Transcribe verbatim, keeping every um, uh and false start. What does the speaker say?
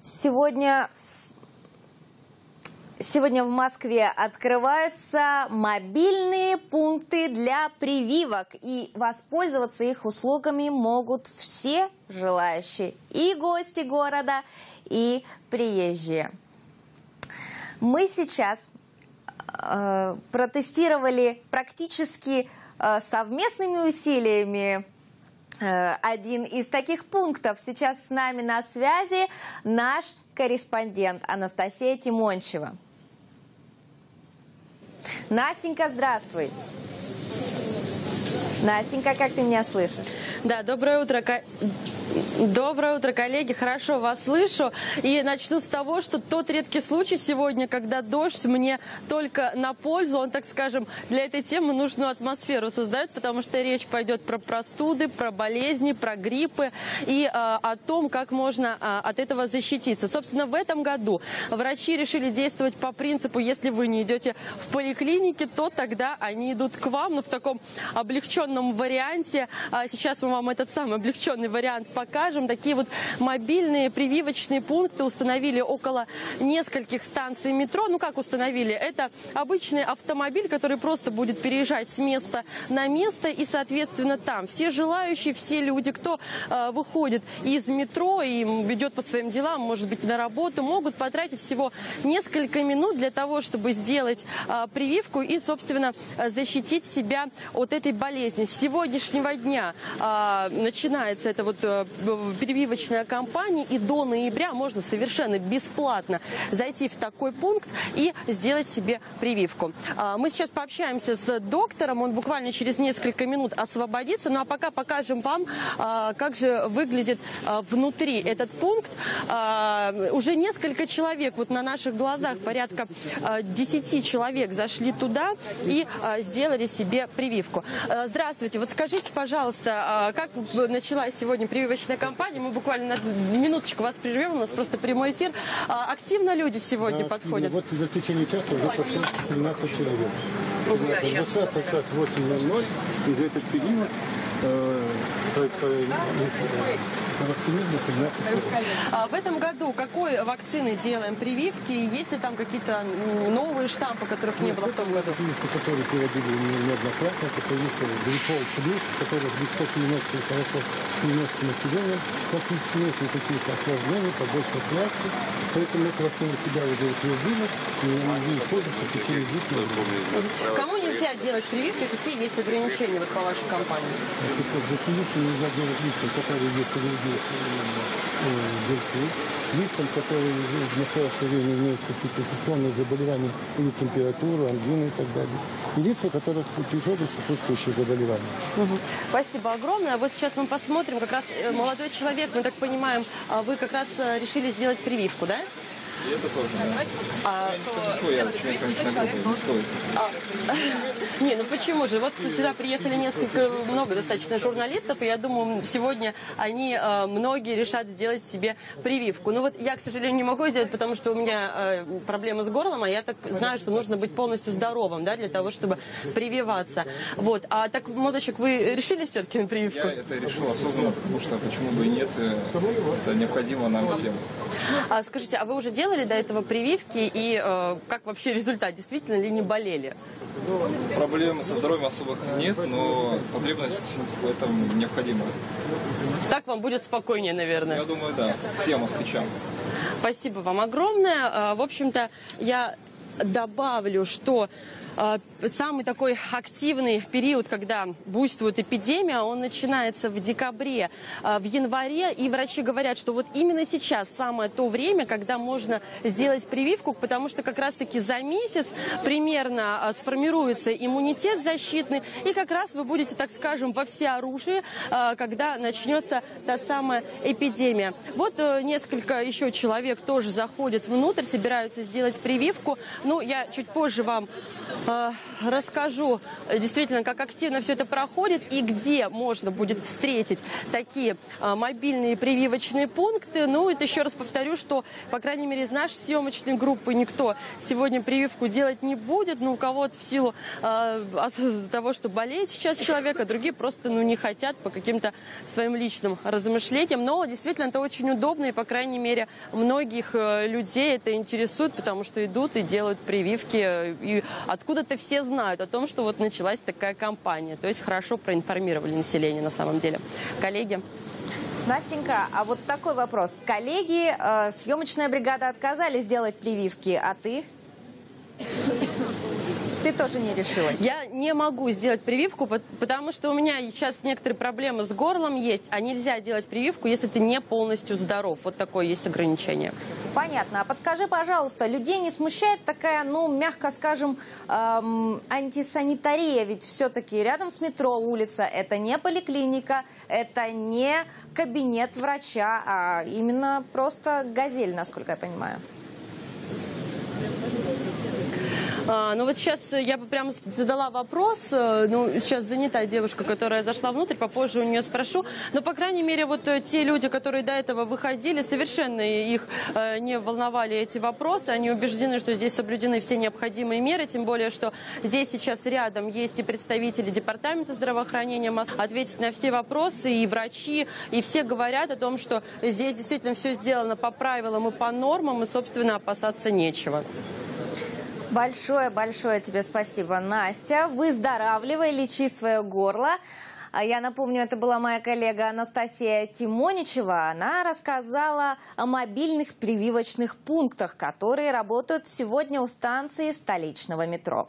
Сегодня... Сегодня в Москве открываются мобильные пункты для прививок, и воспользоваться их услугами могут все желающие, и гости города, и приезжие. Мы сейчас э, протестировали практически э, совместными усилиями э, один из таких пунктов. Сейчас с нами на связи наш корреспондент Анастасия Тимонычева. Настенька, здравствуй. Настенька, как ты меня слышишь? Да, доброе утро. Доброе утро, коллеги. Хорошо вас слышу. И начну с того, что тот редкий случай сегодня, когда дождь мне только на пользу. Он, так скажем, для этой темы нужную атмосферу создает, потому что речь пойдет про простуды, про болезни, про гриппы и а, о том, как можно а, от этого защититься. Собственно, в этом году врачи решили действовать по принципу, если вы не идете в поликлинике, то тогда они идут к вам. Но в таком облегченном варианте. А сейчас мы вам этот самый облегченный вариант покажем. Такие вот мобильные прививочные пункты установили около нескольких станций метро. Ну как установили? Это обычный автомобиль, который просто будет переезжать с места на место, и соответственно там все желающие, все люди, кто э, выходит из метро и идет по своим делам, может быть на работу, могут потратить всего несколько минут для того, чтобы сделать э, прививку и собственно защитить себя от этой болезни. С сегодняшнего дня э, начинается это вот э, прививочная кампания, и до ноября можно совершенно бесплатно зайти в такой пункт и сделать себе прививку. Мы сейчас пообщаемся с доктором, он буквально через несколько минут освободится, ну а пока покажем вам, как же выглядит внутри этот пункт. Уже несколько человек, вот на наших глазах порядка десяти человек зашли туда и сделали себе прививку. Здравствуйте, вот скажите, пожалуйста, как началась сегодня прививочная компания? Мы буквально на минуточку вас прервем, у нас просто прямой эфир. А, активно люди сегодня да, подходят? Вот за течение часа уже пошло тринадцать человек. Сейчас восемь ноль ноль, и за этот период в этом году какой вакцины делаем прививки? Есть ли там какие-то новые штампы, которых не было в том году? Которые приводили неоднократно, это прививка Гриппол плюс, которых никто не носит хорошо, не носит население, практически нет никаких осложнений, побочных реакций, поэтому эта вакцина себя уже утвердила, и они пользуются в течение двух. Кому нельзя делать прививки? Какие есть ограничения вот по вашей компании? Прививки нельзя делать лицам, которые есть лицам, которые в настоящее время имеют какие-то инфекционные заболевания, или температуру, ангину и так далее. И лица, у которых тяжелые сопутствующие заболевания. Угу. Спасибо огромное. Вот сейчас мы посмотрим, как раз молодой человек, мы так понимаем, вы как раз решили сделать прививку, да? И это тоже. А, что... я, что... я, что... я, что... я не стоит. А... Не, ну почему же? Вот сюда приехали несколько, много достаточно журналистов, и я думаю, сегодня они, многие решат сделать себе прививку. Ну вот я, к сожалению, не могу сделать, потому что у меня проблемы с горлом, а я так знаю, что нужно быть полностью здоровым, да, для того, чтобы прививаться. Вот. А так, Модочек, вы решили все-таки на прививку? Я это решил осознанно, потому что почему бы и нет, это необходимо нам всем. А скажите, а вы уже делали до этого прививки, и э, как вообще результат, действительно ли не болели? Проблем со здоровьем особых нет, но потребность в этом необходима. Так вам будет спокойнее, наверное. Я думаю, да, всем москвичам. Спасибо вам огромное. В общем-то, я добавлю, что самый такой активный период, когда буйствует эпидемия, он начинается в декабре, в январе. И врачи говорят, что вот именно сейчас самое то время, когда можно сделать прививку, потому что как раз-таки за месяц примерно сформируется иммунитет защитный. И как раз вы будете, так скажем, во всеоружии, когда начнется та самая эпидемия. Вот несколько еще человек тоже заходят внутрь, собираются сделать прививку. Ну, я чуть позже вам расскажу действительно, как активно все это проходит и где можно будет встретить такие мобильные прививочные пункты. Ну, это еще раз повторю, что, по крайней мере, из нашей съемочной группы никто сегодня прививку делать не будет. Ну, у кого-то в силу э, того, что болеет сейчас человек, а другие просто ну, не хотят по каким-то своим личным размышлениям. Но действительно это очень удобно и, по крайней мере, многих людей это интересует, потому что идут и делают прививки. И откуда-то все знают о том, что вот началась такая кампания. То есть хорошо проинформировали население на самом деле. Коллеги. Настенька, а вот такой вопрос. Коллеги, э, съемочная бригада отказались делать прививки, а ты? Ты тоже не решилась? Я не могу сделать прививку, потому что у меня сейчас некоторые проблемы с горлом есть, а нельзя делать прививку, если ты не полностью здоров. Вот такое есть ограничение. Понятно. А подскажи, пожалуйста, людей не смущает такая, ну, мягко скажем, эм, антисанитария? Ведь все-таки рядом с метро улица, это не поликлиника, это не кабинет врача, а именно просто газель, насколько я понимаю. А, ну вот сейчас я бы прямо задала вопрос, ну сейчас занята девушка, которая зашла внутрь, попозже у нее спрошу, но по крайней мере вот те люди, которые до этого выходили, совершенно их э, не волновали эти вопросы, они убеждены, что здесь соблюдены все необходимые меры, тем более, что здесь сейчас рядом есть и представители департамента здравоохранения, ответить на все вопросы, и врачи, и все говорят о том, что здесь действительно все сделано по правилам и по нормам, и собственно опасаться нечего. Большое-большое тебе спасибо, Настя. Выздоравливай, лечи свое горло. Я напомню, это была моя коллега Анастасия Тимонычева. Она рассказала о мобильных прививочных пунктах, которые работают сегодня у станции столичного метро.